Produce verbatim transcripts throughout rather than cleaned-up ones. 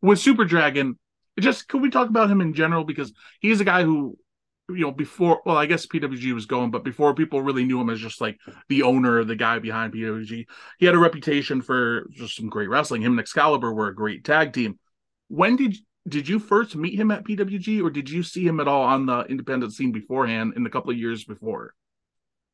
with Super Dragon, just could we talk about him in general? Because he's a guy who, you know, before, well, I guess P W G was going, but before people really knew him as just like the owner, the guy behind P W G, he had a reputation for just some great wrestling. Him and Excalibur were a great tag team. When did did you first meet him at P W G, or did you see him at all on the independent scene beforehand in the couple of years before?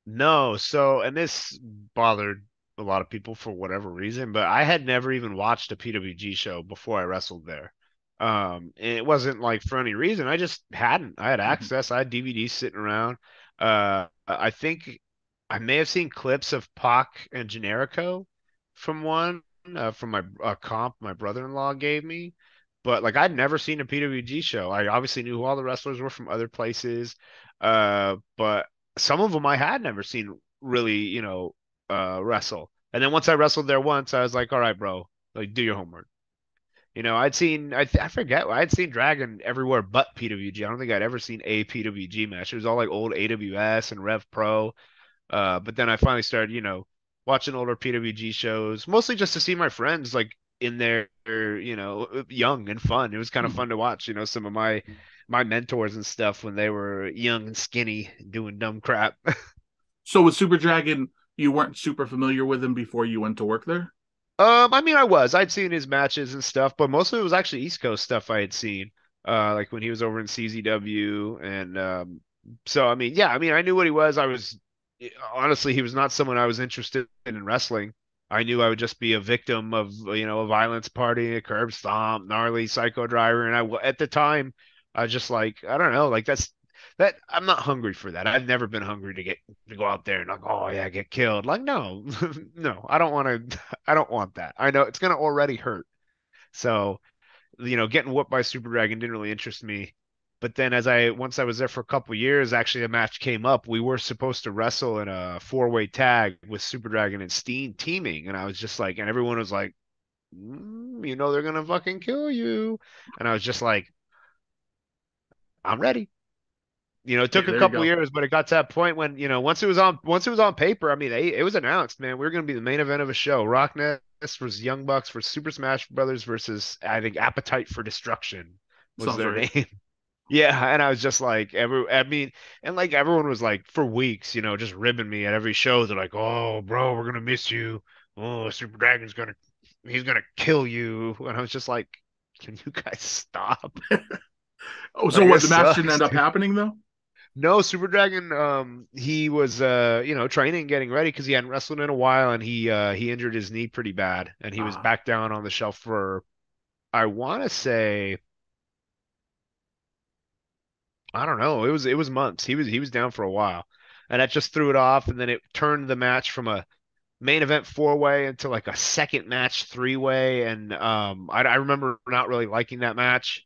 No, so, and this bothered a lot of people for whatever reason, but I had never even watched a P W G show before I wrestled there. Um, and it wasn't like for any reason. I just hadn't. I had access. I had D V Ds sitting around. Uh, I think I may have seen clips of Pac and Generico from one, uh, from my uh, comp my brother-in-law gave me. But like, I'd never seen a P W G show. I obviously knew who all the wrestlers were from other places. Uh, but some of them I had never seen really, you know, uh, wrestle. And then once I wrestled there once, I was like, all right, bro, like, do your homework. You know, I'd seen, I, th I forget, I'd seen Dragon everywhere but P W G. I don't think I'd ever seen a P W G match. It was all like old A W S and Rev Pro. Uh, but then I finally started, you know, watching older P W G shows, mostly just to see my friends like in there, you know, young and fun. It was kind of fun to watch, you know, some of my, my mentors and stuff when they were young and skinny doing dumb crap. So with Super Dragon, you weren't super familiar with him before you went to work there? Um, I mean, I was. I'd seen his matches and stuff, but most of it was actually East Coast stuff I had seen, uh, like when he was over in C Z W. And um, so, I mean, yeah, I mean, I knew what he was. I was, honestly, he was not someone I was interested in in wrestling. I knew I would just be a victim of, you know, a violence party, a curb stomp, gnarly psycho driver. And I, at the time, I was just like, I don't know, like that's, that I'm not hungry for that. I've never been hungry to get to go out there and like, oh yeah, get killed. Like, no, no, I don't want to. I don't want that. I know it's gonna already hurt. So, you know, getting whooped by Super Dragon didn't really interest me. But then, as I once I was there for a couple years, actually, a match came up. We were supposed to wrestle in a four way tag with Super Dragon and Steen teaming, and I was just like, and everyone was like, mm, you know, they're gonna fucking kill you, and I was just like, I'm ready. You know, it took yeah, a couple years, but it got to that point when, you know, once it was on, once it was on paper, I mean, they, it was announced, man, we were going to be the main event of a show. Rock Ness versus Young Bucks for Super Smash Brothers versus, I think, Appetite for Destruction was Sounds their right. name. Yeah, and I was just like, every, I mean, and like everyone was like, for weeks, you know, just ribbing me at every show. They're like, oh, bro, we're going to miss you. Oh, Super Dragon's going to, he's going to kill you. And I was just like, can you guys stop? Oh, so what, the match sucks, didn't end up dude. happening, though? No, Super Dragon, um, he was, uh, you know, training, getting ready because he hadn't wrestled in a while, and he uh, he injured his knee pretty bad, and he uh. was back down on the shelf for, I want to say, I don't know, it was it was months. He was he was down for a while, and that just threw it off, and then it turned the match from a main event four way into like a second match three way, and um, I, I remember not really liking that match.